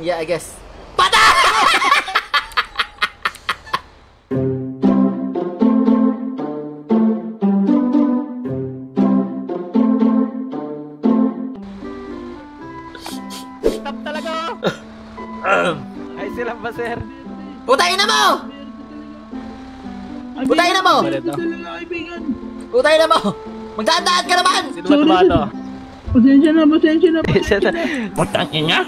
Yeah, I guess. Patah! Stop talaga! Ay, sila ba, sir? Putahin na mo! Putahin na mo! Putahin na mo! Magdaan-daan ka naman! Sino ba ito ba ito? Pasensya na, pasensya na, pasensya na. Putang ina.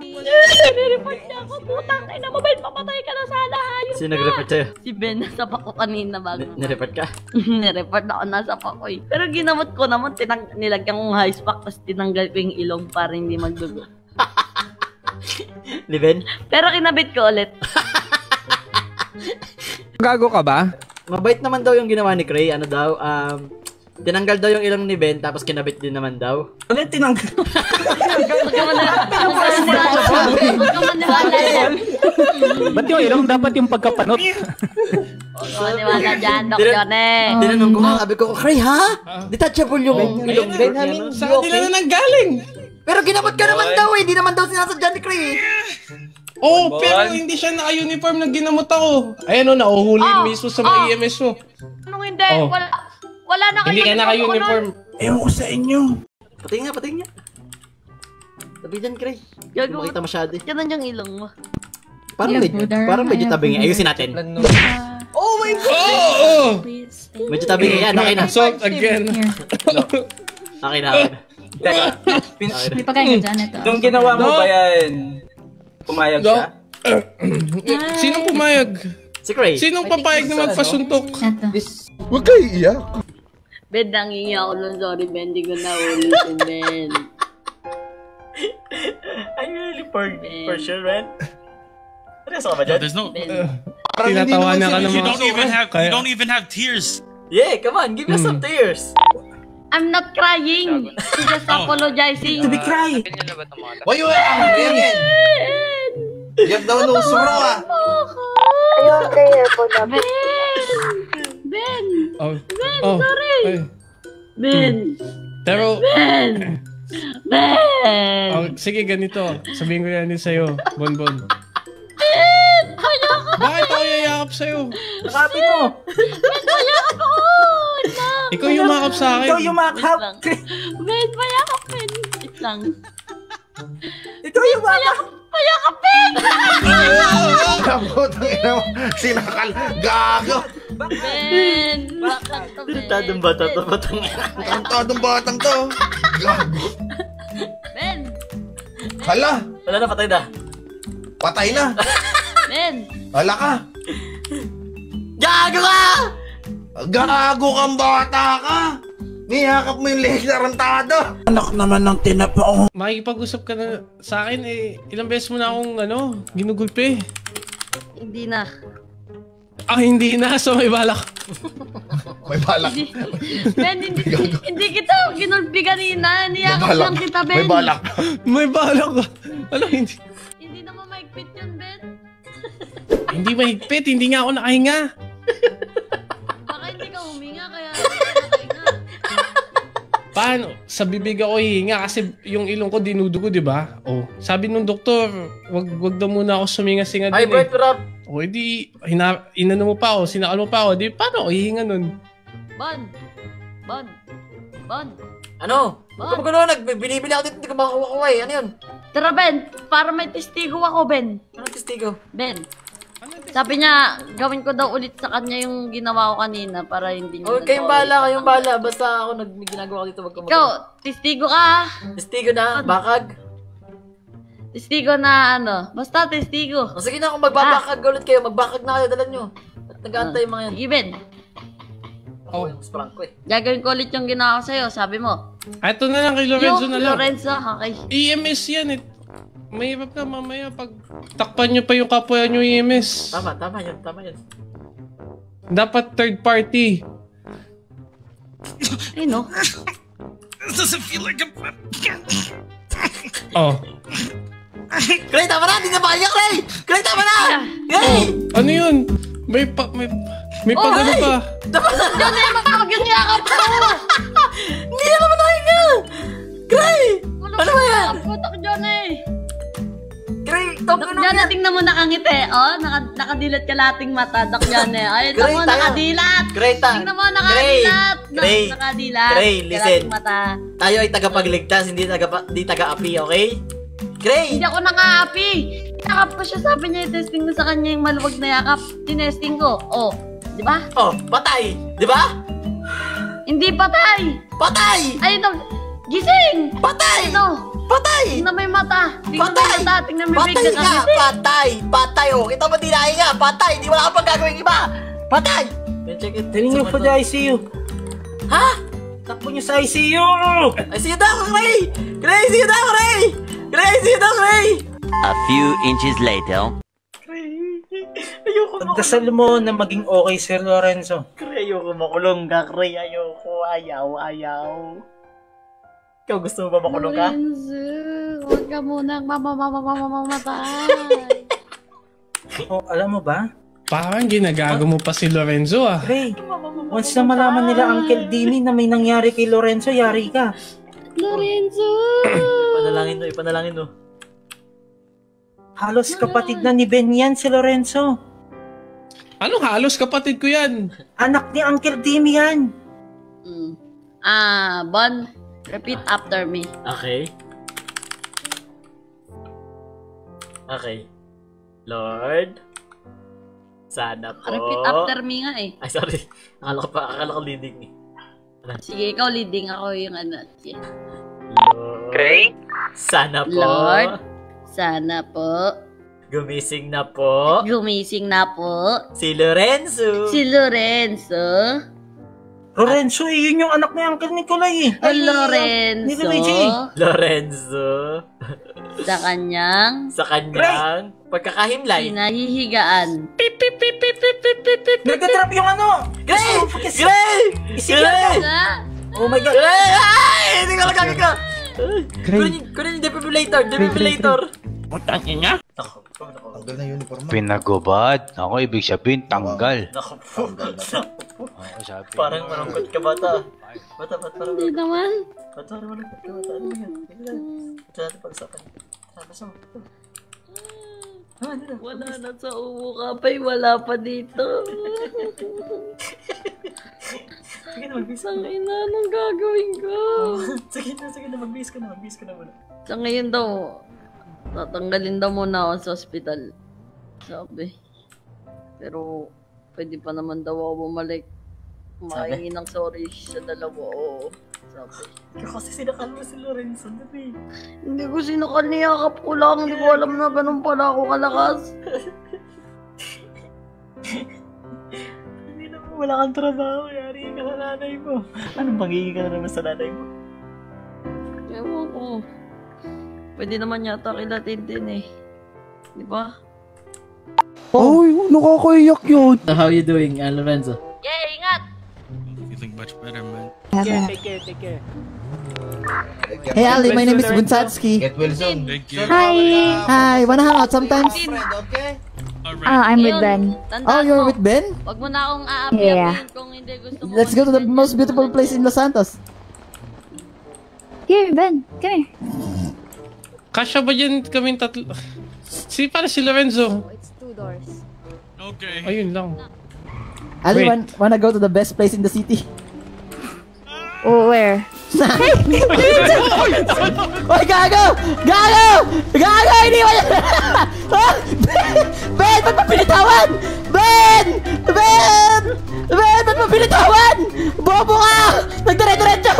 Nire-report niya ako, putang ina mo, Ben, papatay ka na sana, hayop ka. Sino nag-report sa'yo? Si Ben, nasapa ko kanina bago. Nire-report ka? Nire-report ako, nasapa ko eh. Pero ginamot ko naman, nilagyan kong high pack, tapos tinanggal ko yung ilong para hindi magdugo. Ni Ben? Pero kinabit ko ulit. Gago ka ba? Mabait naman daw yung ginawa ni Cray, ano daw, tinanggal daw yung ilong ni Ben, tapos kinabit din naman daw. Ano yung tinanggal? Ba't yung ilong dapat yung pagkapanot? Huwag niwala dyan, Dr. Nek. Tinanong ko nga, sabi ko, Cray, ha? Detachable yung ilong Ben. Saan nila na nanggaling? Pero ginamot ka naman daw eh, di naman daw sinasadyan ni Cray. Oh, pero hindi siya naka-uniform na ginamot ako. Ayan o, nauhulin mismo sa mga EMS mo. Anong hindi? Wala na kayo. Hindi ka naka-uniform. Ewan ko sa inyo. Patingin nga, patingin nga. Tabi dyan, Cray. Hindi makita masyado eh. Yan yung ilong mo. Parang medyo tabi nga. Ayusin natin. Oh my God! Medyo tabi nga yan. Okay na. Salt again. Okay na. May pagkain ka dyan ito. Nung ginawa mo ba yan? Pumayag siya? Sinong pumayag? Si Cray. Sinong papayag na magpasuntok? Huwag kayo iiyak. Ben, nangingi ako nun. Sorry, Ben. Hindi ko naulitin, Ben. Are you really for sure, Ben? Aras ka ba dyan? Tinatawa na ka naman. You don't even have tears. Yeah, come on. Give us some tears. I'm not crying. She's just apologizing. To be crying. Why you angry again? You have no sorrow, ah. Ayaw, prayer po na. Ben! Ben, sorry! Ben! Sige, ganito. Sabihin ko yan din sa'yo, Bonbon. Ben! Hayakap ako! Bakit ako yayakap sa'yo? Nakapit mo! Ben, hayakap ako! Ikaw yumakap sa'kin. Ikaw yumakap! Ben, hayakap, Ben! Wait lang. Ikaw yumakap! Hayakap, Ben! Sinakal! Gago! Ben! Bakit to, Ben? Tadong bata to, batang yan. Tadong batang to! Gago! Ben! Hala! Wala na, patay na. Patay na! Ben! Hala ka! Gago ka! Gago kang bata ka! Niyakap mo yung lehik na rantado! Anak naman ng tinapao! Makikipag-usap ka na sa akin eh. Ilang beses mo na akong ano, ginugulpe. Hindi na. Ah, hindi na. So, may balak. May balak. Ben, hindi kita ginulpe kanina. Niyakap lang kita, Ben. May balak. May balak. Alam, hindi. Hindi naman mahigpit yun, Ben. Hindi mahigpit. Hindi nga ako nakahinga. Baka hindi ka huminga, kaya... Paano? Sa bibig ako hihinga kasi yung ilong ko dinudugo, di ba? Oh, sabi nung doktor, wag daw muna ako suminga-singa din. Ay, Bert, Rob! O, hindi, inano mo pa ako, sinakal mo pa ako. Di, paano ako hihinga nun? Bon! Ano? Bon! Kung gano'n, binibili ako dito, hindi ko makakuha eh. Ano yun? Tara, Ben! Para may testigo ako, Ben. Ano testigo? Ben. Sabi niya, gawin ko daw ulit sa kanya yung ginawa ko kanina para hindi niya nagawa. Kayong bala. Basta ako ginagawa ko dito. Ikaw, testigo ka. Testigo na, bakag. Testigo na ano. Basta testigo. Sige na, kung magbabakag ulit kayo, magbakag na kayo, dalan nyo. At nag-aantay mga yan. Even. Ako yung sprang ko eh. Gagawin ko ulit yung ginawa ko sa'yo, sabi mo. Ito na lang, kay Lorenzo na lang. Lorenzo, okay. EMS yan eh. Mahirap na mamaya pag takpan nyo pa yung kapwa nyo EMS. Tama yun. Dapat third party. Ay no. Doesn't feel like a... Oh. Cray, tama na! Hindi na ba kaya, Cray! Cray, tama na! Cray! Ano yun? May pagano pa. Tama na! Diyan na yung magkakag yun niya ka pa! Hindi na naman nakinga! Cray! Ano ba yan? Ang putak dyan eh! Gray, tawag na natin na mo nakangiti, oh. Nakadilat ka lating mata, Doc John eh. Ay, tawag mo nakadilat. Gray, tingnan mo nakadilat. Gray, nakadilat. Gray, listen. Tayo ay tagapagligtas, hindi taga-api, okay? Gray! Hindi ako nang-aapi. Yakap ko siya, sabi niya, i-testing ko sa kanya yung maluwag na yakap. Tinesting ko, oh. Di ba? Oh, patay. Di ba? Hindi patay. Patay! Ay, no. Gising! Patay! Ano? Patay! Tingnan may mata! Tingnan patay! May mata. Tingnan may patay big na ka! Patay! Patay! Oh. Kita mo dinahin nga! Patay! Di wala ka pang gagawin iba! Patay! Daling nyo po sa ICU! Ha? Tapo nyo sa ICU! ICU daw! Ray! Ray! ICU daw! Ray! Ray! ICU daw! Ray! A few inches later... Ayoko makulong. Dasal mo na maging okay, Sir Lorenzo. Ray! Ayoko makulong ka, Ray! Ayoko! Ayaw! Ayaw! Ikaw gusto mo ba makulong ka? Lorenzo, huwag ka munang mamamamatay. Oh, alam mo ba? Parang ginagago mo pa si Lorenzo ah. Ray, once na malaman nila Uncle Dini na may nangyari kay Lorenzo, yari ka. Lorenzo! Ipanalangin mo, ipanalangin mo. Halos kapatid na ni Ben yan si Lorenzo. Anong halos kapatid ko yan? Anak ni Uncle Dini yan. Ah, Bon. Repeat after me. Okay. Okay. Lord, sana po. Repeat after me nga eh. Ay, sorry. Akala ko leading eh. Sige, ikaw leading, ako yung ano. Okay. Sana po. Lord, sana po. Gumising na po. Gumising na po. Si Lorenzo. Si Lorenzo. Lorenzo, eh, yun yung anak ni Uncle Nicolay. Ay, Lorenzo. Lorenzo. Sa kanyang pagkakahimlay. Sinahihigaan. Pip, pip, pip, pip, pip, pip, pip, pip. Nagtatrap yung ano. Gray! Gray! Gray! Oh my God. Gray! Ay! Hindi ka lagagay ka. Kunin yung defibrillator. Putang ina. Ako. Tanggal na uniform. Pinagubad. Ako, ibig sabihin, tanggal. Tanggal na. Parang malungkot ka, bata. Bata. Hindi naman. Bata, malungkot ka, bata. Ano yan? Ito natin pag-usapan. Basta mo. Wala na sa ubo ka pa'y wala pa dito. Sige na, mag-base ka na. Sige na, anong gagawin ko? Sige na, mag-base ka na muna. Sa ngayon daw, tatanggalin daw muna ako sa hospital. Sabi. Pero, pwede pa naman daw ako bumalik. Makahingi ng sorry sa dalawa. Oo. Sabi. Kasi sinakal mo si Lorenzo. Hindi ko sinakal, niyakap ko lang. Hindi ko alam na ganun pala ako kalakas. Hindi naman, wala kang trabaho. Yari ka na nanay mo. Anong panghingi ka na naman sa nanay mo? Ewan ko. Pwede naman yata kilatin din eh. Di ba? Oh, nakakaiyak yun! So how you doing, Lorenzo? Yeah, ingat! Feeling much better, man. Take care. Hey, Ali, my name is Bunsatsky. Get well soon. Thank you. Hi, wanna hang out sometimes? Okay? I'm with Ben. Oh, you're with Ben? Wag mo na akong aapi-apiin kung hindi gusto mo. Let's go to the most beautiful place in Los Santos. Here, Ben. Come here. Kasya ba dyan kaming tatlo? Para si Lorenzo. Oh, it's 2 doors. Okay. Ayun lang. Ali, wanna go to the best place in the city? Oh, where? Hey! Oy, Gago! Iniwan yan! Ben! Ba't pa pinitawan? Ben! Ba't pa pinitawan? Bobo ka! Nagdiretso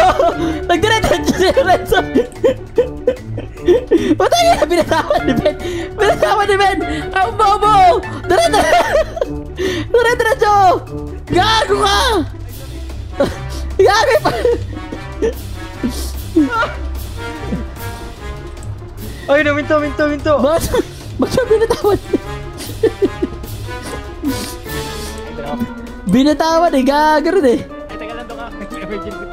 si Lorenzo! Patay na! Binatawan ni Ben! Ang bobo! Diretso! Gago ka! Gago pa! Ay na! Minto! Ba't siya binatawan? Binatawan eh! Gago rin eh! Ay, taga lang doon ka!